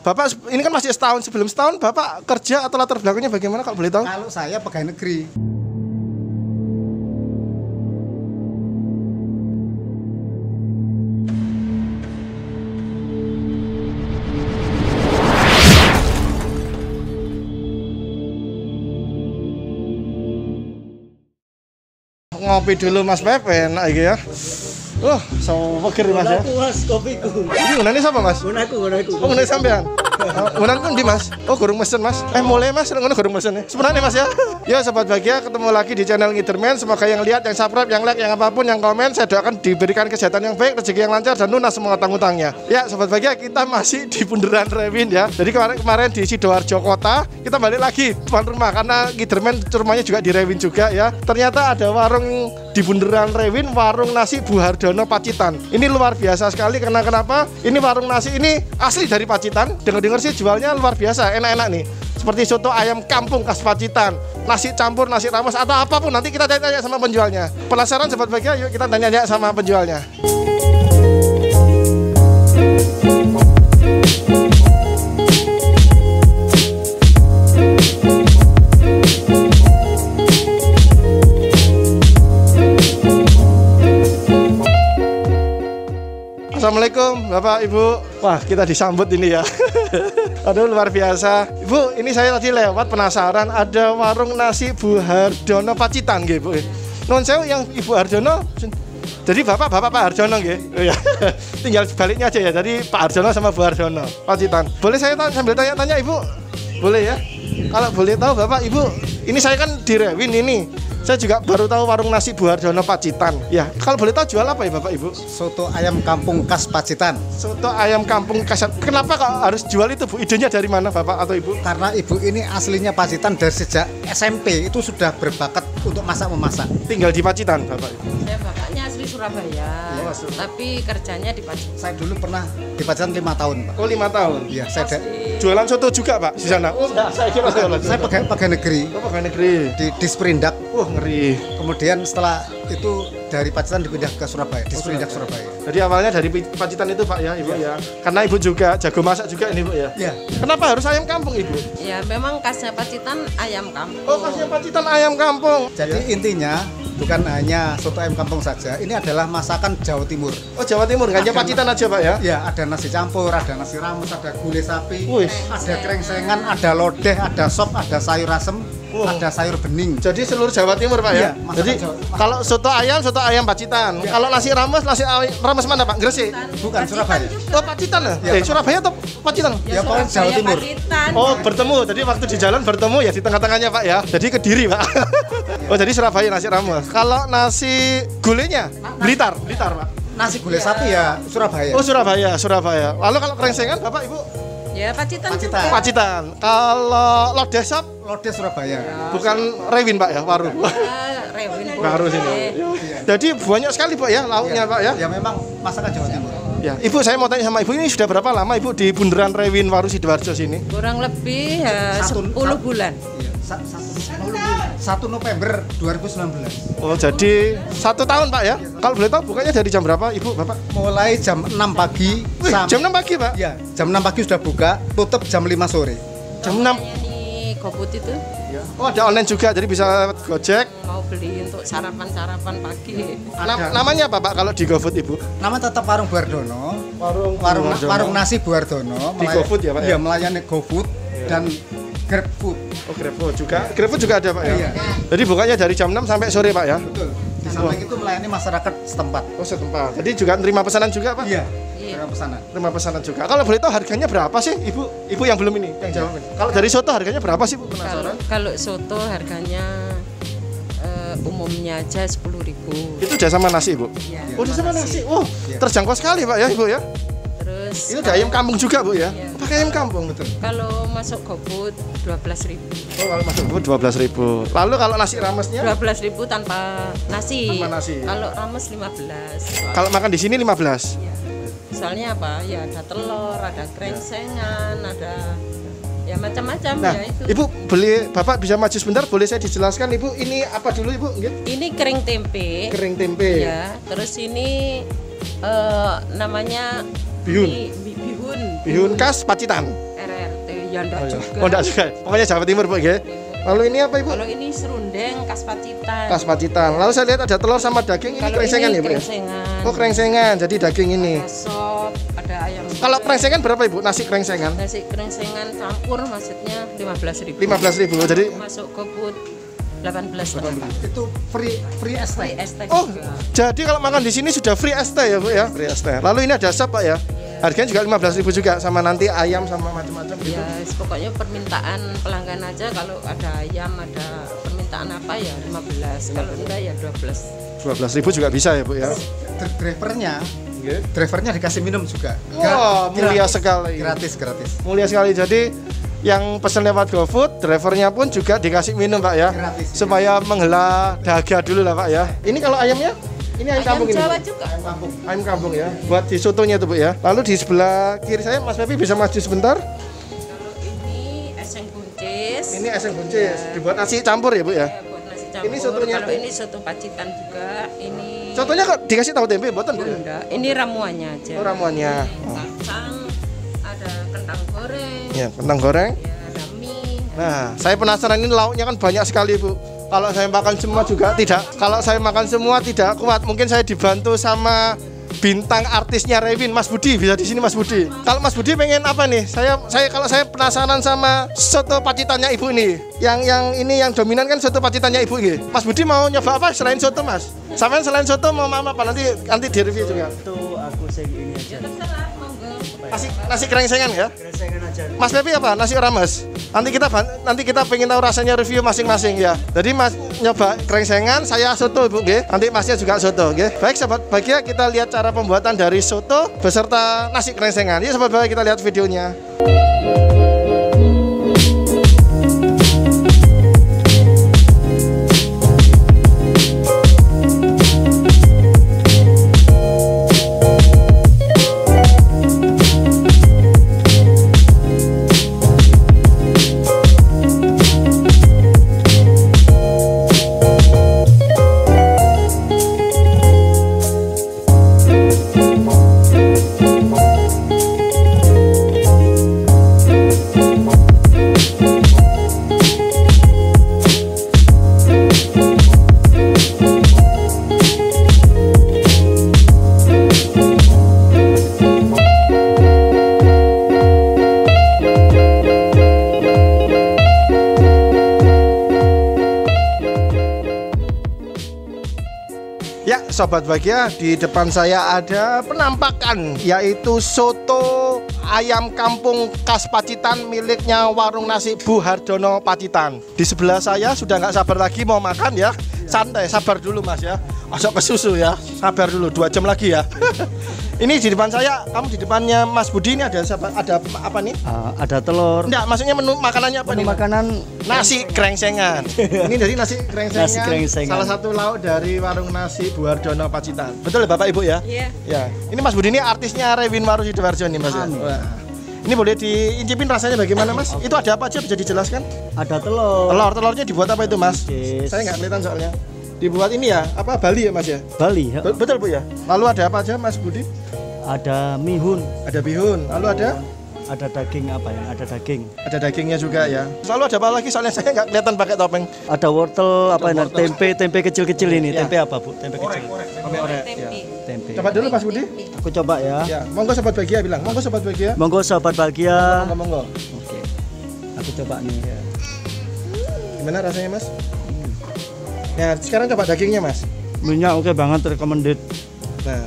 Bapak ini kan masih setahun, sebelum setahun Bapak kerja atau latar belakangnya bagaimana kalau boleh tahu? Kalau saya pegawai negeri. Ngopi dulu Mas Pepen, enak iki ya. Sama pikir Mas ya. Mas kopiku. Ini unane sapa Mas? Unanku. Oh, unane sampean. Unanku ndi Mas? Oh, gorong mesen Mas. Mulai Mas ngono gorong mesen. Sebenarnya Mas ya. Ya sobat bahagia, ketemu lagi di channel Ngiderman. Semoga yang lihat, yang subscribe, yang like, yang apapun, yang komen, saya doakan diberikan kesehatan yang baik, rezeki yang lancar dan lunas semua utang-utangnya. Ya sobat bahagia, kita masih di bundaran Rewwin ya. Jadi kemarin di Sidoarjo kota, kita balik lagi depan rumah karena Ngiderman rumahnya juga di Rewwin juga ya. Ternyata ada warung di bundaran Rewwin, warung nasi Bu Hardono Pacitan. Ini luar biasa sekali karena kenapa? Ini warung nasi ini asli dari Pacitan. Dengar-dengar sih jualnya luar biasa, enak-enak nih. Seperti soto ayam kampung khas Pacitan, nasi campur, nasi rames atau apapun, nanti kita tanya-tanya sama penjualnya. Penasaran sobat bahagia? Yuk kita tanya-tanya sama penjualnya. Assalamualaikum Bapak Ibu. Wah, kita disambut ini ya. Aduh luar biasa. Ibu, ini saya tadi lewat penasaran ada warung nasi Bu Hardono Pacitan nggih, Bu. Nuwun sewu yang Ibu Hardono. Jadi Bapak Pak Hardono nggih. Ya. Tinggal sebaliknya aja ya. Jadi Pak Hardono sama Bu Hardono Pacitan. Boleh saya sambil tanya-tanya Ibu? Boleh ya? Kalau boleh tahu Bapak Ibu, ini saya kan di Rewwin ini. Saya juga baru tahu warung nasi Bu Hardono Pacitan. Ya, kalau boleh tahu jual apa ya Bapak Ibu? Soto ayam kampung khas Pacitan. Soto ayam kampung khas. Kenapa kok harus jual itu Bu? Idenya dari mana Bapak atau Ibu? Karena Ibu ini aslinya Pacitan, dari sejak SMP itu sudah berbakat untuk masak-memasak. Tinggal di Pacitan Bapak Ibu? Saya bapaknya asli Surabaya, ya, tapi kerjanya di Pacitan. Saya dulu pernah di Pacitan 5 tahun Pak. Oh 5 tahun? Iya, saya jualan soto juga Pak di sana? Oh enggak, saya kira jualan. Saya pegawai negeri. Oh pegawai negeri. Di Disperindag. Ngeri. Kemudian setelah itu dari Pacitan dipindah ke Surabaya, Disperindag Surabaya. Jadi awalnya dari Pacitan itu Pak ya, Ibu ya. Karena Ibu juga jago masak juga ini Bu ya. Iya. Kenapa harus ayam kampung Ibu? Ya memang khasnya Pacitan ayam kampung. Oh khasnya Pacitan ayam kampung. Jadi intinya bukan hanya soto ayam kampung saja, ini adalah masakan Jawa Timur. Oh Jawa Timur, nggak hanya Pacitan aja Pak ya? Ya, ada nasi campur, ada nasi rames, ada gulai sapi, ada krengsengan, ada lodeh, ada sop, ada sayur asem, ada sayur bening. Jadi seluruh Jawa Timur Pak ya? Jadi kalau soto ayam Pacitan. Kalau nasi rames, mana Pak? Gresik? Bukan, Surabaya. Oh Pacitan ya? Surabaya atau Pacitan? Ya pokoknya Jawa Timur. Oh bertemu, jadi waktu di jalan bertemu ya di tengah-tengahnya Pak ya? Jadi Kediri Pak. Oh jadi Surabaya nasi rames. Kalau nasi gulenya Blitar Pak. Nasi gulai sapi ya Surabaya. Oh Surabaya. Lalu kalau krengsengan Bapak Ibu? Ya Pacitan. Kalau lodeh Surabaya. Bukan Rewwin Pak ya, Waru. Rewwin. Waru sini. Jadi banyak sekali Pak ya lauknya Pak ya. Ya memang masakan Jawa Timur. Ya, Ibu saya mau tanya sama Ibu, ini sudah berapa lama Ibu di bundaran Rewwin Waru Sidoarjo sini? Kurang lebih 10 bulan. 1 November 2019. Oh, jadi 1 tahun Pak ya? Kalau boleh tahu bukanya dari jam berapa Ibu, Bapak? Mulai jam 6 pagi. Jam 6 pagi Pak? Iya, jam 6 pagi sudah buka, tutup jam 5 sore. Jam 6 di Gofood itu? Ya. Oh, ada online juga, jadi bisa lewat Gojek. Mau beli untuk sarapan-sarapan pagi. Namanya apa Pak kalau di Gofood Ibu? Nama tetap warung Bu Hardono. Warung nasi Bu Hardono. Di Gofood ya Pak? Iya, melayani Gofood dan Grabfood. Oh Grabfood juga. Grabfood juga ada Pak ya. Iya. Jadi bukanya dari jam 6 sampai sore Pak ya. Betul. Di samping itu melayani masyarakat setempat. Oh setempat. Jadi juga nerima pesanan juga Pak. Iya. Nerima pesanan juga. Kalau boleh tahu harganya berapa sih Ibu? Ibu yang belum ini. Yang jawab. Kalau dari soto harganya berapa sih Bu? Penasaran. Kalau soto harganya umumnya aja 10.000. Itu udah sama nasi Ibu. Iya. Oh, udah sama nasi. Oh, terjangkau sekali Pak ya Ibu ya. Terus itu ayam kampung juga Bu ya? Iya. Pakai ayam kampung betul. Kalau masuk Gofood 12.000. Oh, kalau masuk Gofood 12.000. Lalu kalau nasi ramesnya 12.000 tanpa nasi. Kalau rames 15. Kalau makan di sini 15. Iya. Soalnya apa? Ya ada telur, ada krengsengan, ada ya macam-macam ya itu. Ibu boleh, Bapak bisa maju sebentar, boleh saya dijelaskan Ibu ini apa dulu Ibu? Ini kering tempe. Kering tempe. Ya, terus ini namanya bihun khas Pacitan. Ya enggak juga. Oh enggak juga. Pokoknya Jawa Timur, Bu, nggih. Lalu ini apa, Ibu? Kalau ini serundeng khas Pacitan. Khas Pacitan. Lalu saya lihat ada telur sama daging, ini krengsengan ya, Bu? Krengsengan. Oh, krengsengan. Jadi daging ini. Ada sop, ada ayam. Kalau krengsengan berapa, Ibu? Nasi krengsengan? Nasi krengsengan campur maksudnya 15.000. 15.000. Jadi masuk Gofood 18.000. Itu free ST. Oh, jadi kalau makan di sini sudah free ST ya, Bu ya? Free ST. Lalu ini ada sop, Pak ya? Harganya juga 15.000 juga, sama nanti ayam sama macam-macam gitu. Ya, pokoknya permintaan pelanggan aja, kalau ada ayam ada permintaan apa ya 15, kalau enggak ya 12. 12.000 juga bisa ya, Bu ya. Drivernya dikasih minum juga. Wah, mulia sekali. Gratis. Mulia sekali. Jadi yang pesen lewat GoFood, drivernya pun juga dikasih minum, Pak ya. Gratis. Supaya menghela dahaga dulu lah, Pak ya. Ini kalau ayamnya? Ini ayam kampung Jawa ini juga. Ayam kampung ya. Buat di sotonya tuh, Bu ya. Lalu di sebelah kiri saya Mas Pepi bisa maju sebentar. Kalau ini eseng buncis. Ini eseng buncis. Ya. Dibuat nasi campur ya, Bu ya. Ya, buat nasi campur. Ini sotonya. Kalau ini soto Pacitan juga. Ini sotonya kok dikasih tahu tempe mboten, Bu? Enggak. Ini ramuannya aja. Oh, ramuannya. Kacang, ada kentang goreng. Ya, kentang goreng. Ya, ada mie. Nah, saya penasaran ini lauknya kan banyak sekali, Bu. Kalau saya makan semua juga tidak. Kalau saya makan semua tidak kuat. Mungkin saya dibantu sama bintang artisnya Rewwin, Mas Budi. Bisa di sini Mas Budi. Kalau Mas Budi pengen apa nih? Kalau saya penasaran sama soto Pacitannya Ibu ini. Yang dominan kan soto Pacitannya Ibu ini. Mas Budi mau nyoba apa selain soto, Mas? Sampean selain soto mau makan apa? Nanti di-review juga. Itu aku sing ini aja. Nasi krengsengan ya? Krengsengan aja. Mas Pepi apa? Nasi orang, Mas? Nanti kita pengen tahu rasanya, review masing-masing ya. Jadi Mas nyoba krengsengan, saya soto, Bu, nggih. Nanti Masnya juga soto, nggih. Baik, sahabat bahagia, kita lihat cara pembuatan dari soto beserta nasi krengsengan. Yuk sahabat bahagia, kita lihat videonya. Sobat bahagia, di depan saya ada penampakan, yaitu soto ayam kampung khas Pacitan miliknya warung nasi Bu Hardono Pacitan. Di sebelah saya sudah nggak sabar lagi mau makan ya. Santai, sabar dulu Mas ya. Masuk ke susu ya. Sabar dulu, 2 jam lagi ya. Ini di depan saya, kamu di depannya Mas Budi ini ada apa nih? Ada telur. Enggak, maksudnya menu makanannya apa nih? Makanan nasi krengsengan. Ini dari nasi krengsengan. Nasi krengsengan. Salah satu lauk dari warung nasi Bu Hardono Pacitan. Betul ya Bapak Ibu ya? Iya. Yeah. Ya. Ini Mas Budi ini artisnya Rewwin Waru Sidoarjo nih Mas. Wah. Ini boleh diincipin rasanya bagaimana Mas? Okay. Itu ada apa aja bisa dijelaskan? Ada telur. Telurnya dibuat apa itu Mas? Yes. Saya nggak kelihatan soalnya. Dibuat ini ya, apa Bali ya Mas ya? Bali ya. Betul Bu ya? Lalu ada apa aja Mas Budi? Ada mihun. Ada bihun. Lalu ada? Ada daging apa ya? Ada daging. Ada dagingnya juga ya. Lalu ada apa lagi soalnya saya nggak kelihatan pakai topeng. Ada wortel, apa ya? Tempe kecil-kecil ini. Ya. Tempe apa Bu? Tempe kecil. Orek. Tempe. Coba dulu Mas Budi. Aku coba ya. Ya. Monggo sobat bahagia bilang. Monggo sobat bahagia. Monggo sobat bahagia. Monggo. Oke. Aku coba nih. Ya. Gimana rasanya Mas? Nah, sekarang coba dagingnya Mas. Minyak oke banget, recommended. Nah,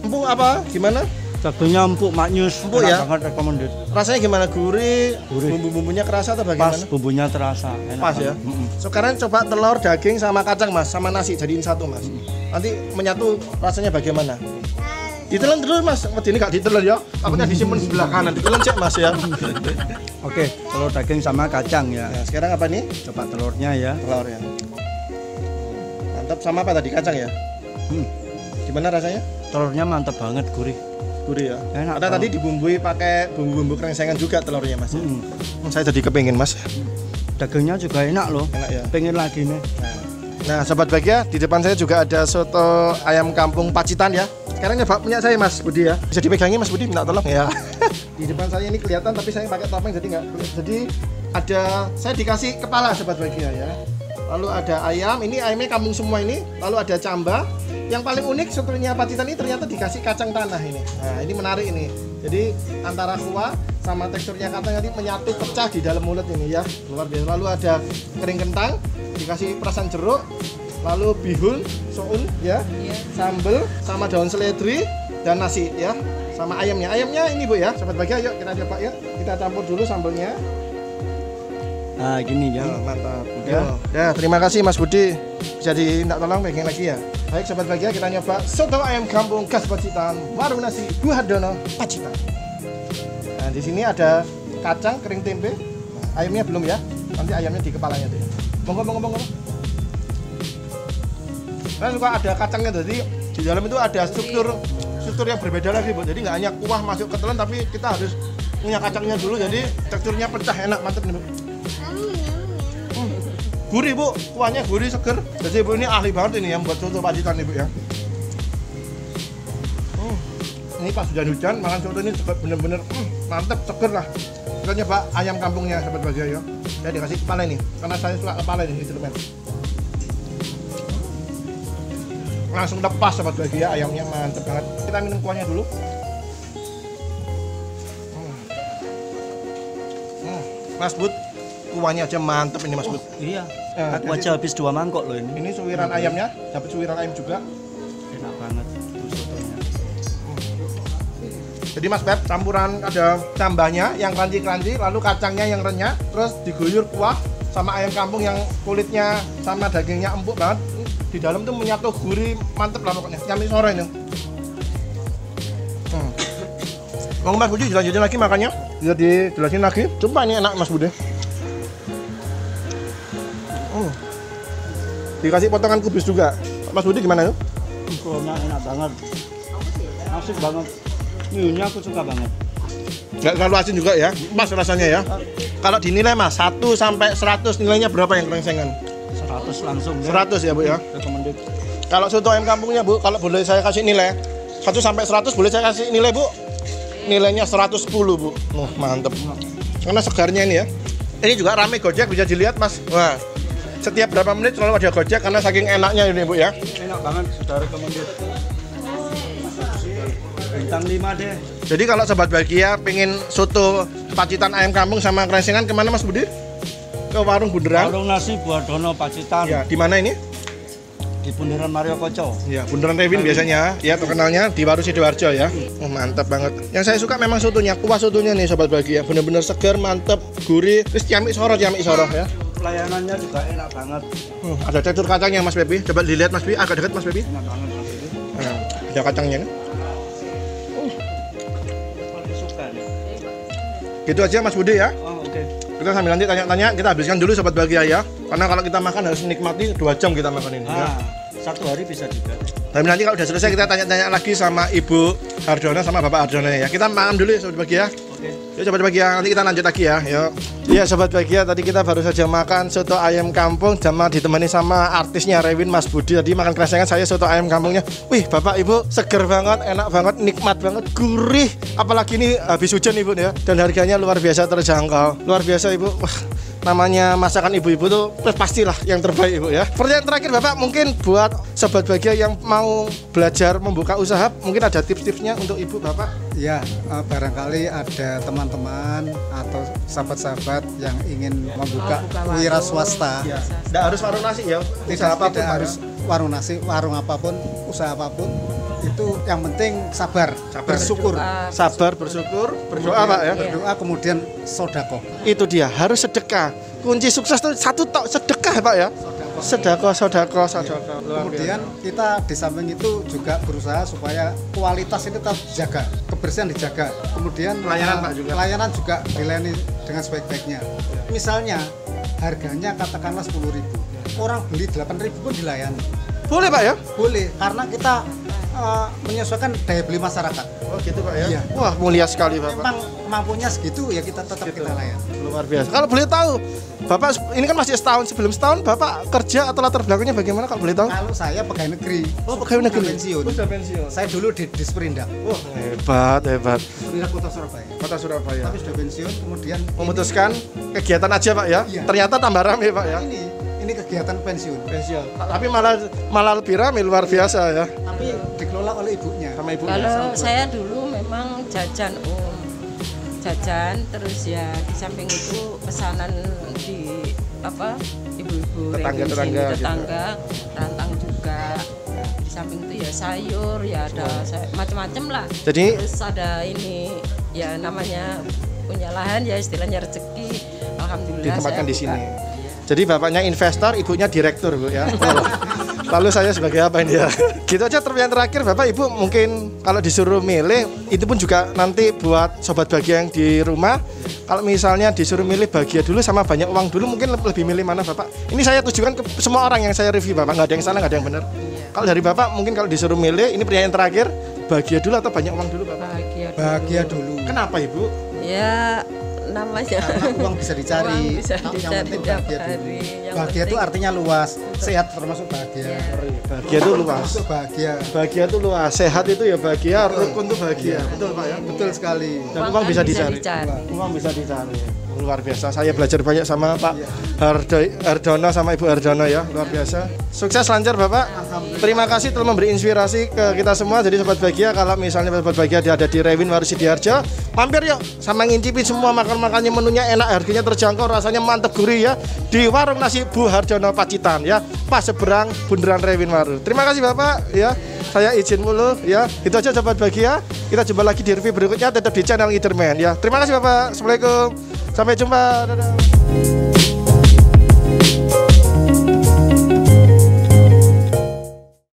empuk apa? Gimana? Dagingnya empuk, maknyus. Empuk ya? Banget, recommended. Rasanya gimana? Gurih. Bumbu-bumbunya kerasa atau bagaimana? Pas, bumbunya terasa. Enak pas ya. Sekarang coba telur, daging sama kacang Mas, sama nasi jadiin satu Mas. Nanti menyatu rasanya bagaimana? Ditelan dulu Mas. Ini nggak ditelan ya? Takutnya disimpan sebelah kanan. Ditelan cek Mas ya. Oke, telur daging sama kacang ya. Nah, sekarang apa nih? Coba telurnya ya. Telurnya. Mantap, sama apa tadi kacang ya? Gimana rasanya? Telurnya mantap banget, gurih ya. Enak. Karena tadi dibumbui pakai bumbu-bumbu krengsengan juga telurnya Mas. Ya? Saya jadi kepengen Mas. Dagingnya juga enak loh. Enak ya. Pengen lagi nih. Nah. Nah, Sobat Bagia, di depan saya juga ada soto ayam kampung Pacitan ya. Sekarang nyoba punya saya, Mas Budi ya. Bisa dipegangnya Mas Budi, minta tolong ya. Di depan saya ini kelihatan, tapi saya pakai topeng jadi nggak. Jadi ada, saya dikasih kepala Sobat Bagia ya. Lalu ada ayam, ini ayamnya kampung semua ini. Lalu ada camba. Yang paling unik sotonya Pacitan ini ternyata dikasih kacang tanah ini. Nah, ini menarik ini. Jadi antara kuah sama teksturnya kacang nanti menyatu pecah di dalam mulut ini ya. Luar biasa. Lalu ada kering kentang, dikasih perasan jeruk, lalu bihun, soun ya. Sambel sama daun seledri dan nasi ya. Sama ayamnya. Ayamnya ini Bu ya. Sobat Bagia, yuk kita coba ya. Kita campur dulu sambelnya. Nah, gini ya, mantap. Ya. Ya, terima kasih Mas Budi. Bisa minta tolong pengen lagi ya. Baik Sobat Bagia, kita nyoba soto ayam kampung khas Pacitan, warung nasi Bu Hardono, Pacitan. Nah, di sini ada kacang kering tempe. Nah, ayamnya belum ya. Nanti ayamnya di kepalanya tuh. Monggo. Nah, suka ada kacangnya tadi. Di dalam itu ada struktur yang berbeda lagi, Bu. Jadi nggak hanya kuah masuk ke telan, tapi kita harus punya kacangnya dulu. Jadi teksturnya pecah enak, mantap nih, Bu. Gurih Bu, kuahnya gurih, seger. Jadi Bu ini ahli banget ini yang buat soto Pacitan nih Bu ya. Ini pas hujan-hujan makan soto ini bener-bener mantep, seger lah. Kita nyoba ayam kampungnya Sobat Bagia ya. Saya dikasih kepala ini, karena saya suka kepala ini instrumen. Langsung lepas Sobat Bagia, ayamnya mantep banget. Kita minum kuahnya dulu. Mas Bud, kuahnya aja mantep ini Mas Bud. Iya. Aku aja habis 2 mangkok loh ini. Ini suwiran ayamnya, dapat suwiran ayam juga. Enak banget sotonya. Jadi Mas Beb, campuran ada cambahnya yang crunchy-crunchy, lalu kacangnya yang renyah, terus diguyur kuah sama ayam kampung yang kulitnya sama dagingnya empuk banget. Di dalam tuh menyatu gurih, mantep lah pokoknya. Nyami sore ini. Mau Mas Budi dilanjutin lagi makannya? Biar dijelasin lagi. Coba ini enak Mas Budi. Dikasih potongan kubis juga. Mas Budi gimana yuk? Enak banget. Asin banget. Mie-nya aku suka banget. Nggak terlalu asin juga ya? Pas rasanya ya? Kalau dinilai Mas, 1 sampai 100 nilainya berapa yang krengsengan? 100 langsung. 100 ya Bu ya? Recommended. Kalau soto ayam kampungnya Bu, kalau boleh saya kasih nilai 1 sampai 100 boleh saya kasih nilai Bu? Nilainya 110 Bu. Mantep. Karena segarnya ini ya. Ini juga rame Gojek, bisa dilihat Mas. Wah. Setiap berapa menit selalu ada Gojek karena saking enaknya ini Bu ya. Enak banget, sudah recommended. Bintang 5 deh. Jadi kalau Sobat Bagia pengen soto Pacitan ayam kampung sama kresengan kemana Mas Budi? Ke warung bunderan. Warung nasi Bu Hardono Pacitan. Ya, di mana ini? Di Bundaran Mario Koco. Ya, Bundaran Rewwin biasanya. Ya, terkenalnya di Waru Sidoarjo ya. Mantap banget. Yang saya suka memang sotonya, kuah sotonya nih Sobat Bagia. Bener-bener segar, mantep, gurih, terus ciamik soro ya. Pelayanannya juga enak banget. Ada tekstur kacangnya Mas Bebi. Coba dilihat Mas Bebi, agak dekat Mas Bebi. Enak banget Mas Bebi. Nah, ada kacangnya kan? Paling suka nih. Gitu aja Mas Budi ya. Oh, oke. Kita sambil nanti tanya-tanya, kita habiskan dulu Sobat Bagia ya. Karena kalau kita makan harus menikmati 2 jam kita makan ini. Ya. 1 hari bisa juga. Tapi nanti kalau udah selesai kita tanya-tanya lagi sama Ibu Hardono sama Bapak Hardono ya. Kita makan dulu ya Sobat Bagia. Oke. Yuk Sobat Bagia, nanti kita lanjut lagi ya. Yuk. Iya Sobat Bagia, tadi kita baru saja makan soto ayam kampung sama ditemani sama artisnya Rewwin Mas Budi. Tadi makan kresengan, saya soto ayam kampungnya. Wih Bapak Ibu, seger banget, enak banget, nikmat banget, gurih. Apalagi ini habis hujan Ibu ya. Dan harganya luar biasa terjangkau. Luar biasa Ibu. Wah, namanya masakan ibu-ibu tuh pastilah yang terbaik Ibu ya. Pertanyaan terakhir Bapak, mungkin buat Sobat Bagia yang mau belajar membuka usaha, mungkin ada tips-tipsnya untuk Ibu Bapak? Ya, barangkali ada teman-teman atau sahabat-sahabat yang ingin membuka wira swasta. Ya. Tidak harus warung nasi ya? Tidak harus warung nasi, warung apapun, usaha apapun. Itu yang penting sabar bersyukur. Berdoa, sabar, bersyukur, berdoa Pak ya. Berdoa kemudian sedekah. Itu dia, harus sedekah. Kunci sukses itu satu tok, sedekah Pak ya. Sedekah. Kemudian kita di samping itu juga berusaha supaya kualitas ini tetap dijaga, kebersihan dijaga. Kemudian pelayanan juga dilayani dengan sebaik-baiknya. Misalnya harganya katakanlah 10.000. Orang beli 8.000 pun dilayani. Boleh Pak ya? Boleh, karena kita menyesuaikan daya beli masyarakat. Oh gitu Pak ya? Iya. Wah mulia sekali Bapak. Memang mampunya segitu ya kita tetap gitu. Kita layan. Luar biasa. Kalau boleh tahu, Bapak ini kan masih setahun, sebelum setahun Bapak kerja atau latar belakangnya bagaimana kalau boleh tahu? Kalau saya pegawai negeri. Oh pegawai negeri. Pensiun. Sudah pensiun. Saya dulu di Disperindag. Wah hebat hebat. Disperindag Kota Surabaya. Kota Surabaya. Tapi sudah pensiun kemudian memutuskan kegiatan aja Pak ya. Iya. Ternyata tambah ramai Pak ya. Ini kegiatan pensiun. Tapi malah lebih ramai luar biasa ya. Tapi dikelola oleh ibunya. Sama ibunya. Kalau saya dulu memang jajan jajan terus ya di samping itu pesanan di apa ibu-ibu tetangga gitu. Rantang juga. Di samping itu ya sayur ya ada macam-macam lah. Jadi terus ada ini ya namanya punya lahan ya istilahnya rezeki. Alhamdulillah ditempatkan di sini. Jadi bapaknya investor, ibunya direktur Bu ya. Lalu saya sebagai apa ini ya? Gitu aja pertanyaan terakhir Bapak Ibu, mungkin kalau disuruh milih itu pun juga nanti buat sobat bahagia yang di rumah. Kalau misalnya disuruh milih bahagia dulu sama banyak uang dulu mungkin lebih milih mana Bapak? Ini saya tujukan ke semua orang yang saya review Bapak, nggak ada yang salah, nggak ada yang benar. Kalau dari Bapak mungkin kalau disuruh milih, ini pertanyaan terakhir, bahagia dulu atau banyak uang dulu Bapak? Bahagia dulu. Kenapa Ibu? Ya namanya uang bisa dicari, yang penting bahagia dulu. Bahagia itu artinya luas, sehat termasuk bahagia. Bahagia itu luas, bahagia itu luas, sehat itu ya bahagia, rukun itu bahagia. Betul Pak ya, betul sekali. Dan uang bisa dicari, uang bisa dicari. Luar biasa, saya belajar banyak sama Pak Hardono sama Ibu Hardono ya, luar biasa. Sukses lancar Bapak. Terima kasih telah memberi inspirasi ke kita semua. Jadi sobat bahagia, kalau misalnya sobat bahagia ada di Rewwin, Waru, Sidoarjo, mampir yuk sama ngincipin semua makanannya, menunya enak, harganya terjangkau, rasanya mantep gurih ya. Di warung nasi Bu Hardono Pacitan ya, pas seberang bundaran Rewwin Waru. Terima kasih Bapak ya. Saya izin mulu ya. Itu aja sobat bahagia. Kita jumpa lagi di review berikutnya tetap di channel Eaterman ya. Terima kasih Bapak. Assalamualaikum. Sampai jumpa, dadah.